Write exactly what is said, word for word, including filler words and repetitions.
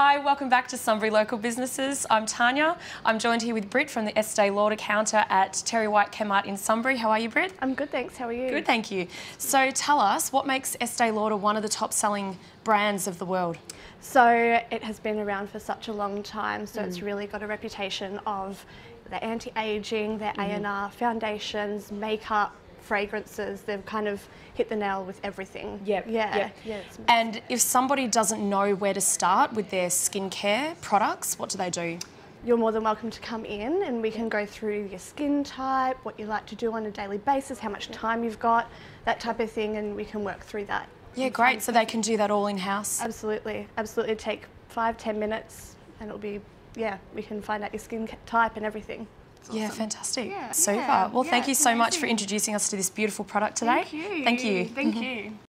Hi, welcome back to Sunbury Local Businesses. I'm Tanya. I'm joined here with Britt from the Estee Lauder counter at Terry White Chemmart in Sunbury. How are you, Britt? I'm good, thanks. How are you? Good, thank you. So tell us, what makes Estee Lauder one of the top-selling brands of the world? So it has been around for such a long time, so mm. it's really got a reputation of the anti-aging, their mm. A N R, foundations, makeup, fragrances. They've kind of hit the nail with everything. Yep. Yeah. Yep. Yeah. And if somebody doesn't know where to start with their skincare products, what do they do? You're more than welcome to come in and we can go through your skin type, what you like to do on a daily basis, how much time you've got, that type of thing, and we can work through that. Yeah, great. So they can do that all in-house? Absolutely. Absolutely. It'll take five, ten minutes and it'll be, yeah, we can find out your skin type and everything. Awesome. Yeah, fantastic. Yeah, super. Yeah, well, yeah, thank you so amazing. much for introducing us to this beautiful product today. Thank you. Thank you. Thank you.